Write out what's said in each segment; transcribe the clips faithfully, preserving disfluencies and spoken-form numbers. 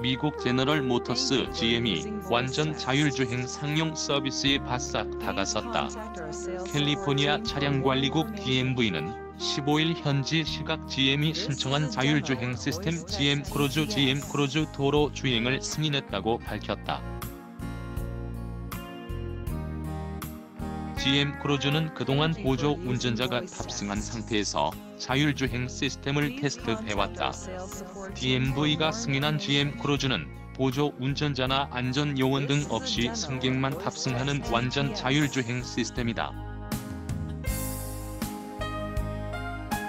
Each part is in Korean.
미국 제너럴 모터스 지엠이 완전 자율주행 상용 서비스에 바싹 다가섰다. 캘리포니아 차량관리국 디 엠 브이는 십오일 현지 시각 지 엠이 신청한 자율주행 시스템 지 엠 크루즈 지 엠 크루즈 도로 주행을 승인했다고 밝혔다. 지 엠 크루즈는 그동안 보조 운전자가 탑승한 상태에서 자율주행 시스템을 테스트해왔다. 디 엠 브이가 승인한 지 엠 크루즈는 보조 운전자나 안전 요원 등 없이 승객만 탑승하는 완전 자율주행 시스템이다.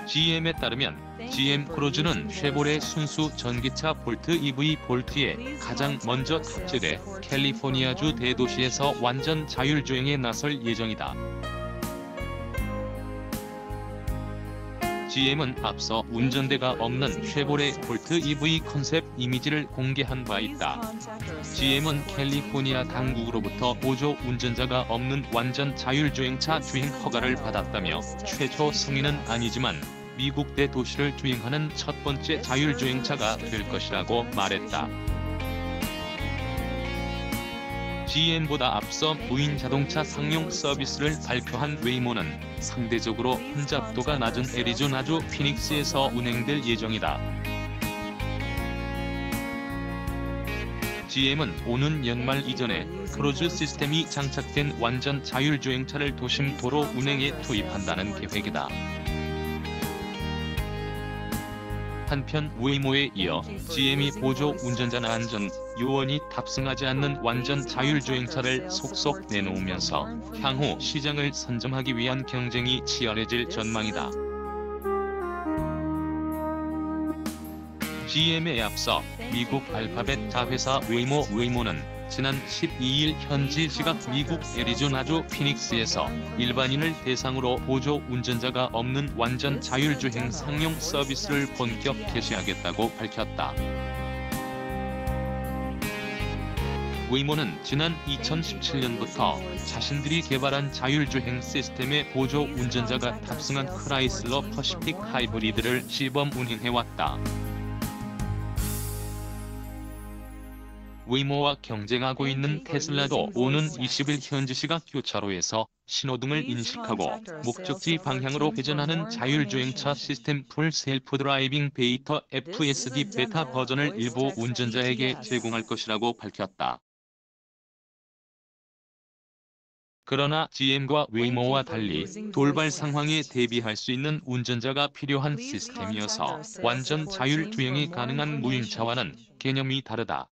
지엠에 따르면 지엠 크루즈는 쉐보레 순수 전기차 볼트 이 브이 볼트에 가장 먼저 탑재돼 캘리포니아주 대도시에서 완전 자율주행에 나설 예정이다. 지엠은 앞서 운전대가 없는 쉐보레 볼트 이 브이 컨셉 이미지를 공개한 바 있다. 지엠은 캘리포니아 당국으로부터 보조 운전자가 없는 완전 자율주행차 주행 허가를 받았다며 최초 승인은 아니지만 미국 대도시를 주행하는 첫 번째 자율주행차가 될 것이라고 말했다. 지 엠보다 앞서 무인 자동차 상용 서비스를 발표한 웨이모는 상대적으로 혼잡도가 낮은 애리조나주 피닉스에서 운행될 예정이다. 지 엠은 오는 연말 이전에 크루즈 시스템이 장착된 완전 자율주행차를 도심 도로 운행에 투입한다는 계획이다. 한편 웨이모에 이어 지 엠이 보조 운전자나 안전 요원이 탑승하지 않는 완전 자율주행차를 속속 내놓으면서 향후 시장을 선점하기 위한 경쟁이 치열해질 전망이다. 지 엠에 앞서 미국 알파벳 자회사 웨이모 웨이모는 지난 십이일 현지 시각 미국 애리조나주 피닉스에서 일반인을 대상으로 보조 운전자가 없는 완전 자율주행 상용 서비스를 본격 개시하겠다고 밝혔다. 웨이모는 지난 이천십칠년부터 자신들이 개발한 자율주행 시스템에 보조 운전자가 탑승한 크라이슬러 퍼시픽 하이브리드를 시범 운행해왔다. 웨이모와 경쟁하고 있는 테슬라도 오는 이십일 현지 시각 교차로에서 신호등을 인식하고 목적지 방향으로 회전하는 자율주행차 시스템 풀 셀프 드라이빙 베이터 에프 에스 디 베타 버전을 일부 운전자에게 제공할 것이라고 밝혔다. 그러나 지 엠과 웨이모와 달리 돌발 상황에 대비할 수 있는 운전자가 필요한 시스템이어서 완전 자율주행이 가능한 무인차와는 개념이 다르다.